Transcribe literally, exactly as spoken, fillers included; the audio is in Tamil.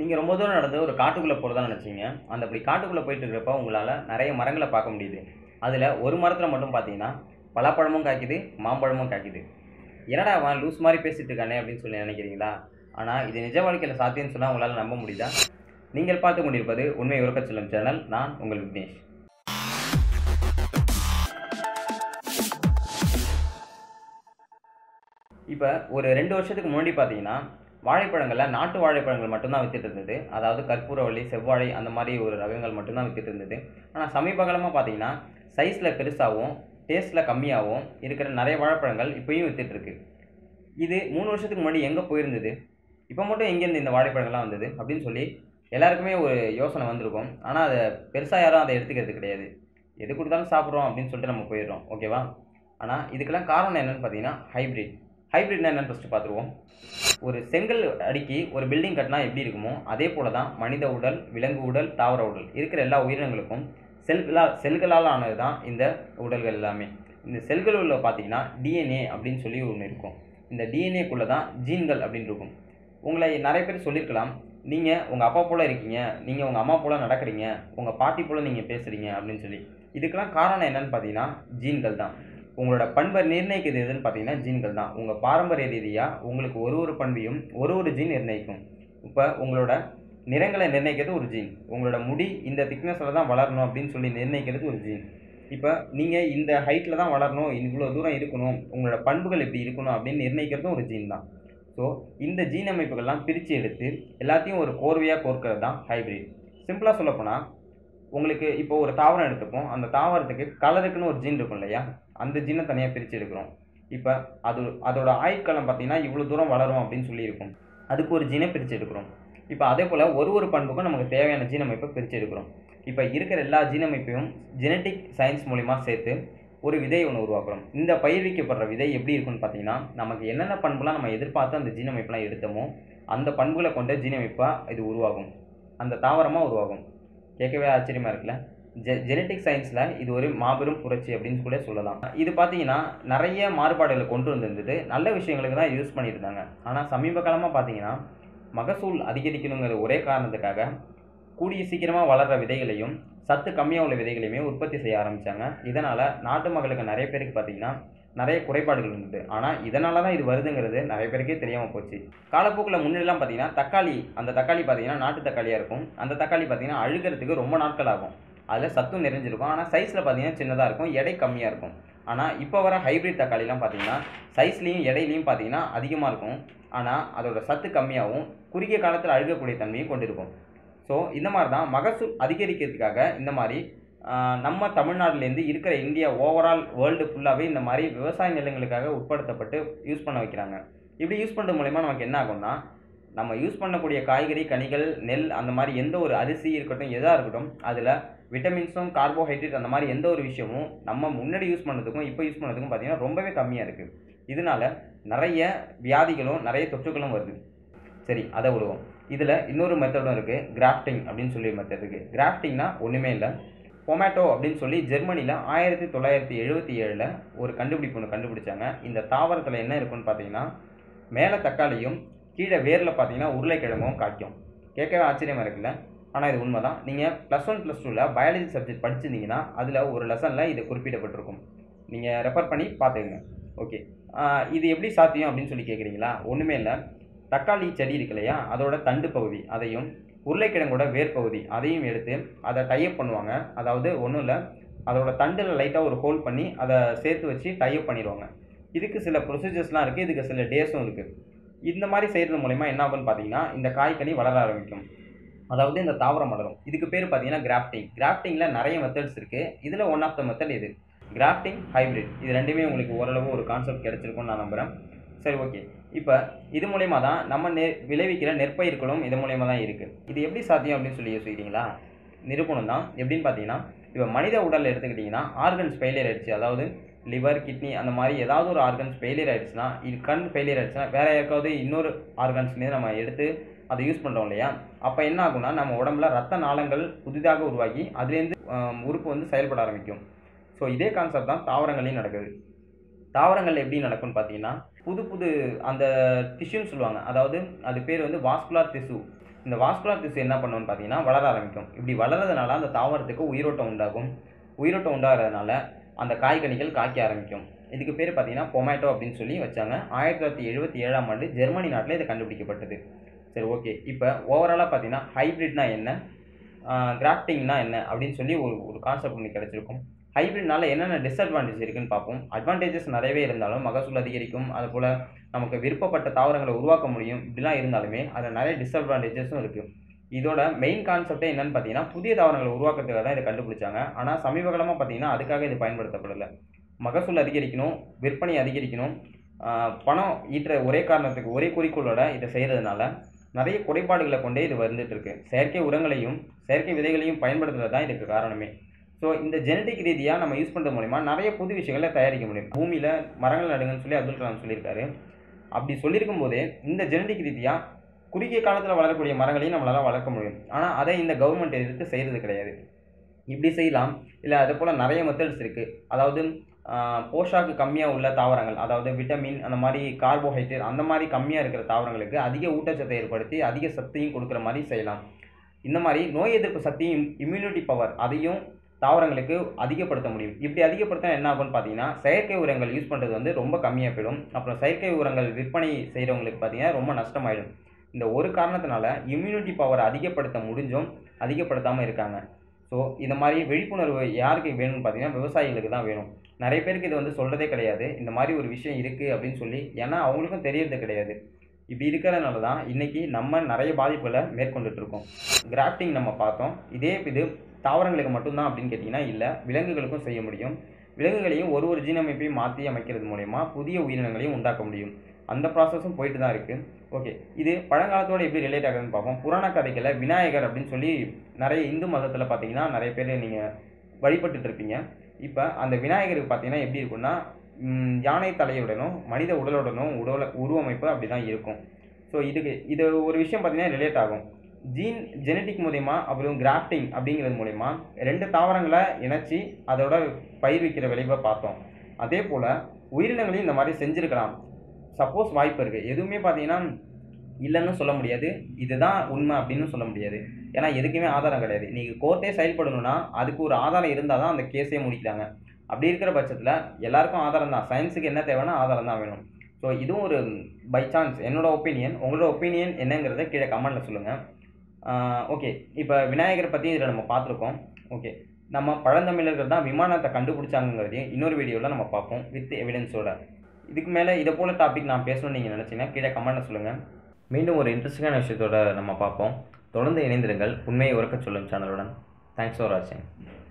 நீங்கள் ரொம்ப தூரம் நடந்து ஒரு காட்டுக்குள்ளே போகிறதான்னு நினச்சிங்க. அந்த அப்படி காட்டுக்குள்ளே போயிட்டு இருக்கிறப்ப உங்களால் நிறைய மரங்களை பார்க்க முடியுது. அதில் ஒரு மரத்தில் மட்டும் பார்த்தீங்கன்னா பலாப்பழமும் காய்க்குது, மாம்பழமும் காய்க்குது. என்னடா அவன் லூஸ் மாதிரி பேசிகிட்டு இருக்கானே அப்படின்னு சொல்லி நினைக்கிறீங்களா? ஆனால் இது நிஜ வாழ்க்கையில் சாத்தியம்னு சொன்னால் உங்களால் நம்ப முடியுதா? நீங்கள் பார்த்து கொண்டிருப்பது உண்மை உறக்கச் சொல்லும் சேனல். நான் உங்கள் விக்னேஷ். இப்போ ஒரு ரெண்டு வருஷத்துக்கு முன்னாடி பார்த்தீங்கன்னா வாழைப்பழங்களில் நாட்டு வாழைப்பழங்கள் மட்டும்தான் விற்றுட்டு இருந்தது. அதாவது கற்பூரவள்ளி, செவ்வாழை அந்த மாதிரி ஒரு ரகங்கள் மட்டும்தான் விற்றுட்டு இருந்தது. ஆனால் சமீப காலமாக பார்த்தீங்கன்னா சைஸில் பெருசாகவும் டேஸ்ட்டில் கம்மியாகவும் இருக்கிற நிறைய வாழைப்பழங்கள் இப்போயும் விற்றுட்டுருக்கு. இது மூணு வருஷத்துக்கு முன்னாடி எங்கே போயிருந்தது, இப்போ மட்டும் எங்கேருந்து இந்த வாழைப்பழங்கள்லாம் வந்தது அப்படின்னு சொல்லி எல்லாருக்குமே ஒரு யோசனை வந்திருக்கும். ஆனால் அதை பெருசாக யாரும் அதை எடுத்துக்கிறது கிடையாது. எது கொடுத்தாலும் சாப்பிட்றோம் அப்படின்னு சொல்லிட்டு நம்ம போயிடுறோம், ஓகேவா? ஆனால் இதுக்கெல்லாம் காரணம் என்னென்னு பார்த்தீங்கன்னா ஹைப்ரிட். ஹைப்ரிட்னா என்னென்னு ஃபஸ்ட்டு பார்த்துருவோம். ஒரு செங்கல் அடிக்கி ஒரு பில்டிங் கட்டினா எப்படி இருக்குமோ அதே போல தான் மனித உடல், விலங்கு உடல், தாவர உடல் இருக்கிற எல்லா உயிரினங்களுக்கும் செல்களால் செல்களால் ஆனது தான் இந்த உடல்கள் எல்லாமே. இந்த செல்களுள்ள பார்த்திங்கன்னா டிஎன்ஏ அப்படின்னு சொல்லி ஒன்று இருக்கும். இந்த டிஎன்ஏக்குள்ளே தான் ஜீன்கள் அப்படின்னு இருக்கும். உங்களை நிறைய பேர் சொல்லியிருக்கலாம், நீங்கள் உங்கள் அப்பா போல் இருக்கீங்க, நீங்கள் உங்கள் அம்மா போல் நடக்கிறீங்க, உங்கள் பாட்டி போல் நீங்கள் பேசுகிறீங்க அப்படின்னு சொல்லி. இதுக்கெல்லாம் காரணம் என்னென்னு பார்த்தீங்கன்னா ஜீன்கள் தான். உங்களோட பண்பை நிர்ணயிக்கிறது எதுன்னு பார்த்தீங்கன்னா ஜீன்கள் தான். உங்கள் பாரம்பரிய ரீதியாக உங்களுக்கு ஒரு ஒரு பண்பையும் ஒரு ஒரு ஜீன் நிர்ணயிக்கும். இப்போ உங்களோட நிறங்களை நிர்ணயிக்கிறது ஒரு ஜீன், உங்களோட முடி இந்த திக்னஸில் தான் வளரணும் அப்படின்னு சொல்லி நிர்ணயிக்கிறது ஒரு ஜீன். இப்போ நீங்கள் இந்த ஹைட்டில் தான் வளரணும், இவ்வளோ தூரம் இருக்கணும், உங்களோட பண்புகள் இப்படி இருக்கணும் அப்படின்னு நிர்ணயிக்கிறதும் ஒரு ஜீன் தான். ஸோ இந்த ஜீன் அமைப்புகள்லாம் பிரித்து எடுத்து எல்லாத்தையும் ஒரு கோர்வையாக கோர்க்கிறது தான் ஹைப்ரிட். சிம்பிளாக சொல்லப்போனால் உங்களுக்கு இப்போ ஒரு தாவரம் எடுத்துப்போம், அந்த தாவரத்துக்கு கலருக்குன்னு ஒரு ஜீன் இருக்கும் இல்லையா, அந்த ஜீனை தனியாக பிரித்து எடுக்கிறோம். இப்போ அது அதோட ஆயுட்காலம் பார்த்திங்கன்னா இவ்வளோ தூரம் வளரும் அப்படின்னு சொல்லியிருக்கும், அதுக்கு ஒரு ஜீனை பிரித்து எடுக்கிறோம். இப்போ அதே போல் ஒரு ஒரு பண்புக்கும் நமக்கு தேவையான ஜீனமைப்பை பிரித்து எடுக்கிறோம். இப்போ இருக்கிற எல்லா ஜீனமைப்பையும் ஜெனட்டிக் சயின்ஸ் மூலிமா சேர்த்து ஒரு விதை ஒன்று உருவாக்குறோம். இந்த பயிர்விக்கப்படுற விதை எப்படி இருக்குன்னு பார்த்தீங்கன்னா நமக்கு என்னென்ன பண்புலாம் நம்ம எதிர்பார்த்து அந்த ஜீனமைப்பெலாம் எடுத்தோமோ அந்த பண்புகளை கொண்ட ஜீனமைப்பாக இது உருவாகும், அந்த தாவரமாக உருவாகும். கேட்கவே ஆச்சரியமாக இருக்குல்ல? ஜெ ஜெனட்டிக் சயின்ஸில் இது ஒரு மாபெரும் புரட்சி அப்படின்னு கூட சொல்லலாம். இது பார்த்தீங்கன்னா நிறைய மாறுபாடுகளை கொண்டு வந்திருந்தது, நல்ல விஷயங்களுக்கு தான் யூஸ் பண்ணியிருந்தாங்க. ஆனால் சமீப காலமாக பார்த்தீங்கன்னா மகசூல் அதிகரிக்கணுங்கிற ஒரே காரணத்துக்காக கூடிய சீக்கிரமாக வளர்கிற விதைகளையும் சத்து கம்மியாக உள்ள விதைகளையுமே உற்பத்தி செய்ய ஆரம்பித்தாங்க. இதனால் நாட்டு மக்களுக்கு நிறைய பேருக்கு பார்த்திங்கன்னா நிறைய குறைபாடுகள் இருந்தது. ஆனால் இதனால தான் இது வருதுங்கிறது நிறைய பேருக்கே தெரியாமல் போச்சு. காலப்போக்கில் முன்னெல்லாம் பார்த்திங்கன்னா தக்காளி, அந்த தக்காளி பார்த்திங்கன்னா நாட்டு தக்காளியாக இருக்கும். அந்த தக்காளி பார்த்திங்கன்னா அழுகிறதுக்கு ரொம்ப நாட்கள் ஆகும், அதில் சத்தும் நிறைஞ்சிருக்கும். ஆனால் சைஸில் பார்த்திங்கன்னா சின்னதாக இருக்கும், எடை கம்மியாக இருக்கும். ஆனால் இப்போ வர ஹைப்ரிட் தக்காளிலாம் பார்த்திங்கன்னா சைஸ்லேயும் எடையிலையும் பார்த்திங்கன்னா அதிகமாக இருக்கும். ஆனால் அதோட சத்து கம்மியாகவும் குறுகிய காலத்தில் அழுகக்கூடிய தன்மையும் கொண்டிருக்கும். ஸோ இந்த மாதிரி தான் மகசூல் அதிகரிக்கிறதுக்காக இந்த மாதிரி நம்ம தமிழ்நாட்டிலேருந்து இருக்கிற இந்தியா ஓவரால் வேர்ல்டு ஃபுல்லாகவே இந்த மாதிரி விவசாய நிலங்களுக்காக உட்படுத்தப்பட்டு யூஸ் பண்ண வைக்கிறாங்க. இப்படி யூஸ் பண்ணுறது மூலிமா நமக்கு என்ன ஆகும்னா நம்ம யூஸ் பண்ணக்கூடிய காய்கறி, கனிகள், நெல் அந்த மாதிரி எந்த ஒரு அரிசி இருக்கட்டும், எதாக இருக்கட்டும், அதில் விட்டமின்ஸும் கார்போஹைட்ரேட் அந்த மாதிரி எந்த ஒரு விஷயமும் நம்ம முன்னாடி யூஸ் பண்ணதுக்கும் இப்போ யூஸ் பண்ணதுக்கும் பார்த்திங்கன்னா ரொம்பவே கம்மியாக இருக்குது. இதனால் நிறைய வியாதிகளும் நிறைய தொற்றுகளும் வருது. சரி, அதை விடுவோம். இதில் இன்னொரு மெத்தடும் இருக்குது, கிராஃப்டிங் அப்படின்னு சொல்லி மெத்தட் இருக்குது. கிராஃப்டிங்னா ஒன்றுமே இல்லை, பொமேட்டோ அப்படின்னு சொல்லி ஜெர்மனியில் ஆயிரத்தி தொள்ளாயிரத்தி எழுபத்தி ஏழில் ஒரு கண்டுபிடிப்பு ஒன்று கண்டுபிடிச்சாங்க. இந்த தாவரத்தில் என்ன இருக்குன்னு பார்த்தீங்கன்னா மேலே தக்காளியும் கீழே வேரில் பார்த்தீங்கன்னா உருளைக்கிழங்கும் காய்க்கும். கேட்கவே ஆச்சரியமாக இருக்குல்ல? ஆனால் இது உண்மை தான். நீங்கள் ப்ளஸ் ஒன் ப்ளஸ் டூவில் பயாலஜி சப்ஜெக்ட் படிச்சிருந்தீங்கன்னா அதில் ஒரு லெசனில் இது குறிப்பிடப்பட்டிருக்கும், நீங்கள் ரெஃபர் பண்ணி பார்த்துக்குங்க. ஓகே, இது எப்படி சாத்தியம் அப்படின்னு சொல்லி கேட்குறீங்களா? ஒன்றுமே இல்லை, தக்காளி செடி இருக்கு இல்லையா, அதோட தண்டு பகுதி அதையும் உருளைக்கிழங்கோட வேர் பகுதி அதையும் எடுத்து அதை டைப் பண்ணுவாங்க. அதாவது ஒன்றும் இல்லை, அதோட தண்டில் லைட்டாக ஒரு ஹோல் பண்ணி அதை சேர்த்து வச்சு டைப் பண்ணிடுவாங்க. இதுக்கு சில ப்ரொசீஜர்ஸ்லாம் இருக்குது, இதுக்கு சில டேஸும் இருக்குது. இந்த மாதிரி செய்கிறது மூலிமா என்ன ஆகும்னு பார்த்தீங்கன்னா இந்த காய்கனி வளர ஆரம்பிக்கும், அதாவது இந்த தாவரம் வளரும். இதுக்கு பேர் பார்த்தீங்கன்னா கிராஃப்டிங். கிராஃப்டிங்கில் நிறைய மெத்தட்ஸ் இருக்குது, இதில் ஒன் ஆஃப் த மெத்தட் இது கிராஃப்டிங், ஹைப்ரிட். இது ரெண்டுமே உங்களுக்கு ஓரளவு ஒரு கான்செப்ட் கிடச்சிருக்குன்னு நான் நம்புகிறேன். சரி, ஓகே. இப்போ இது மூலயமா தான் நம்ம நெ விளைவிக்கிற நெற்பயிர்களும் இது மூலயமா தான் இருக்குது. இது எப்படி சாத்தியம் அப்படின்னு சொல்லி யோசிக்கிறீங்களா? நிரூபணம் தான். எப்படின்னு பார்த்தீங்கன்னா இப்போ மனித உடலில் எடுத்துக்கிட்டிங்கன்னா ஆர்கன்ஸ் ஃபெயிலியர் ஆகிடுச்சு, அதாவது லிவர், கிட்னி அந்த மாதிரி ஏதாவது ஒரு ஆர்கன்ஸ் ஃபெயிலியர் ஆகிடுச்சுன்னா, இது கண் ஃபெயிலியர் ஆகிடுச்சுன்னா வேறு யாருக்காவது இன்னொரு ஆர்கன்ஸ் மீது நம்ம எடுத்து அதை யூஸ் பண்ணுறோம் இல்லையா, அப்போ என்ன ஆகும்னா நம்ம உடம்புல ரத்த நாளங்கள் புதிதாக உருவாகி அதுலேருந்து உறுப்பு வந்து செயல்பட ஆரம்பிக்கும். ஸோ இதே கான்செப்ட் தான் தாவரங்களையும் நடக்குது. தாவரங்கள் எப்படி நடக்கும்னு பார்த்தீங்கன்னா புது புது அந்த டிஷ்யூன்னு சொல்லுவாங்க, அதாவது அது பேர் வந்து வாஸ்குலார் திசு. இந்த வாஸ்குலர் திசு என்ன பண்ணும்னு பார்த்தீங்கன்னா வளர ஆரம்பிக்கும். இப்படி வளர்றதுனால அந்த தாவரத்துக்கு உயிரோட்டம் உண்டாகும். உயிரோட்டம் உண்டாகிறதுனால அந்த காய்கனிகள் காய்க்க ஆரம்பிக்கும். இதுக்கு பேர் பார்த்தீங்கன்னா பொமேட்டோ அப்படின்னு சொல்லி வச்சாங்க. ஆயிரத்தி தொள்ளாயிரத்தி எழுபத்தி ஏழாம் ஆண்டு ஜெர்மனி நாட்டில் இது கண்டுபிடிக்கப்பட்டது. சரி, ஓகே. இப்போ ஓவராலாக பார்த்தீங்கன்னா ஹைப்ரிட்னா என்ன, கிராஃப்டிங்னா என்ன அப்படின்னு சொல்லி ஒரு ஒரு கான்செப்ட் ஒன்று கிடச்சிருக்கும். ஹைப்ரிட்னால என்னென்ன டிஸ்அட்வான்டேஜ் இருக்குதுன்னு பார்ப்போம். அட்வான்டேஜஸ் நிறையவே இருந்தாலும் மகசூல் அதிகரிக்கும், அதுபோல் நமக்கு விருப்பப்பட்ட தாவரங்களை உருவாக்க முடியும். இப்படிலாம் இருந்தாலுமே அதில் நிறைய டிஸ்அட்வான்டேஜஸும் இருக்குது. இதோட மெயின் கான்செப்டே என்னென்னு பார்த்தீங்கன்னா புதிய தாவரங்களை உருவாக்குறதுக்காக தான் இதை கண்டுபிடிச்சாங்க. ஆனால் சமீபகாலமாக பார்த்தீங்கன்னா அதுக்காக இது பயன்படுத்தப்படலை. மகசூல் அதிகரிக்கணும், விற்பனை அதிகரிக்கணும், பணம் ஈட்டுற ஒரே காரணத்துக்கு ஒரே குறிக்கோளோட இதை செய்கிறதுனால நிறைய குறைபாடுகளை கொண்டே இது வந்துட்டுருக்கு. செயற்கை உரங்களையும் செயற்கை விதைகளையும் பயன்படுத்துகிறது தான் இதுக்கு காரணமே. ஸோ இந்த ஜெனடிக் ரீதியாக நம்ம யூஸ் பண்ணுறது மூலிமா நிறைய புது விஷயங்களை தயாரிக்க முடியும். பூமியில் மரங்கள் நடுங்கன்னு சொல்லி அப்துல் கலாம் சொல்லியிருக்காரு. அப்படி சொல்லியிருக்கும் போதே இந்த ஜெனடிக் ரீதியாக குறுகிய காலத்தில் வளரக்கூடிய மரங்களையும் நம்மளால் வளர்க்க முடியும். ஆனால் அதை இந்த கவர்மெண்ட் எதிர்த்து செய்கிறது கிடையாது. இப்படி செய்யலாம், இல்லை அதே போல் நிறைய மெத்தட்ஸ் இருக்குது. அதாவது போஷாக்கு கம்மியாக உள்ள தாவரங்கள், அதாவது விட்டமின் அந்த மாதிரி கார்போஹைட்ரேட் அந்த மாதிரி கம்மியாக இருக்கிற தாவரங்களுக்கு அதிக ஊட்டச்சத்தை ஏற்படுத்தி அதிக சத்தையும் கொடுக்குற மாதிரி செய்யலாம். இந்த மாதிரி நோய் எதிர்ப்பு சக்தியும் இம்யூனிட்டி பவர் அதையும் தாவரங்களுக்கு அதிகப்படுத்த முடியும். இப்படி அதிகப்படுத்தினா என்ன ஆகும்னு பார்த்தீங்கன்னா செயற்கை உரங்கள் யூஸ் பண்ணுறது வந்து ரொம்ப கம்மியாக போயிடும். அப்புறம் செயற்கை உரங்கள் விற்பனை செய்கிறவங்களுக்கு பார்த்தீங்கன்னா ரொம்ப நஷ்டமாயிடும். இந்த ஒரு காரணத்தினால இம்யூனிட்டி பவரை அதிகப்படுத்த முடிஞ்சும் அதிகப்படுத்தாமல் இருக்காங்க. ஸோ இந்த மாதிரி விழிப்புணர்வு யாருக்கு வேணும்னு பார்த்தீங்கன்னா விவசாயிகளுக்கு தான் வேணும். நிறைய பேருக்கு இது வந்து சொல்கிறதே கிடையாது, இந்த மாதிரி ஒரு விஷயம் இருக்குது அப்படின்னு சொல்லி. ஏன்னா அவங்களுக்கும் தெரியறது கிடையாது. இப்படி இருக்கிறதுனால தான் இன்றைக்கி நம்ம நிறைய பாதிப்புகளை மேற்கொண்டுட்ருக்கோம். கிராஃப்டிங் நம்ம பார்த்தோம். இதே இது தாவரங்களுக்கு மட்டும்தான் அப்படின்னு கேட்டிங்கன்னா இல்லை, விலங்குகளுக்கும் செய்ய முடியும். விலங்குகளையும் ஒரு ஒரு ஜீனமைப்பையும் மாற்றி அமைக்கிறது மூலயமா புதிய உயிரினங்களையும் உண்டாக்க முடியும். அந்த ப்ராசஸும் போயிட்டு தான் இருக்குது. ஓகே, இது பழங்காலத்தோடு எப்படி ரிலேட் ஆகுதுன்னு பார்ப்போம். புராண கதைகளை விநாயகர் அப்படின்னு சொல்லி நிறைய இந்து மதத்தில் பார்த்தீங்கன்னா நிறைய பேர் நீங்கள் வழிபட்டுருப்பீங்க. இப்போ அந்த விநாயகருக்கு பார்த்தீங்கன்னா எப்படி இருக்குன்னா யானை தலையுடனும் மனித உடலுடனும் உடல உருவமைப்பு அப்படி தான் இருக்கும். ஸோ இதுக்கு இது ஒரு விஷயம் பார்த்தீங்கன்னா ரிலேட் ஆகும். ஜீன் ஜெனட்டிக் மூலயமா அப்புறம் கிராஃப்டிங் அப்படிங்கிறது மூலயமா ரெண்டு தாவரங்களை இணைச்சி அதோட பயிர் வைக்கிற விளைவை பார்த்தோம். அதே போல் உயிரினங்களையும் இந்த மாதிரி செஞ்சுருக்கலாம். சப்போஸ் வாய்ப்பு இருக்குது. எதுவுமே பார்த்தீங்கன்னா இல்லைன்னு சொல்ல முடியாது, இதுதான் உண்மை அப்படின்னு சொல்ல முடியாது. ஏன்னா எதுக்குமே ஆதாரம் கிடையாது. நீங்கள் கோர்ட்டே செயல்படணும்னா அதுக்கு ஒரு ஆதாரம் இருந்தால் தான் அந்த கேஸே முடிக்கிறாங்க. அப்படி இருக்கிற பட்சத்தில் எல்லாேருக்கும் ஆதாரம் தான். சயின்ஸுக்கு என்ன தேவைன்னா ஆதாரம் தான் வேணும். ஸோ இதுவும் ஒரு பை சான்ஸ் என்னோடய ஒப்பீனியன். உங்களோட ஒப்பீனியன் என்னங்கிறத கீழே கமெண்டில் சொல்லுங்கள். ஓகே, இப்போ விநாயகரை பற்றி இதில் நம்ம பார்த்துருக்கோம். ஓகே, நம்ம பழந்தமிழர்கள் தான் விமானத்தை கண்டுபிடிச்சாங்கிறதையும் இன்னொரு வீடியோவில் நம்ம பார்ப்போம் வித் எவிடன்ஸோட. இதுக்கு மேலே இதை போல் டாபிக் நான் பேசணும்னு நீங்கள் நினச்சிங்கன்னா கீழே கமெண்டில் சொல்லுங்கள். மீண்டும் ஒரு இன்ட்ரெஸ்டிங்கான விஷயத்தோடு நம்ம பார்ப்போம். தொடர்ந்து இணைந்திருங்கள். உண்மையை உறக்கச் சொல்லும் சேனலுடன். தேங்க்ஸ் ஃபார் வாட்சிங்.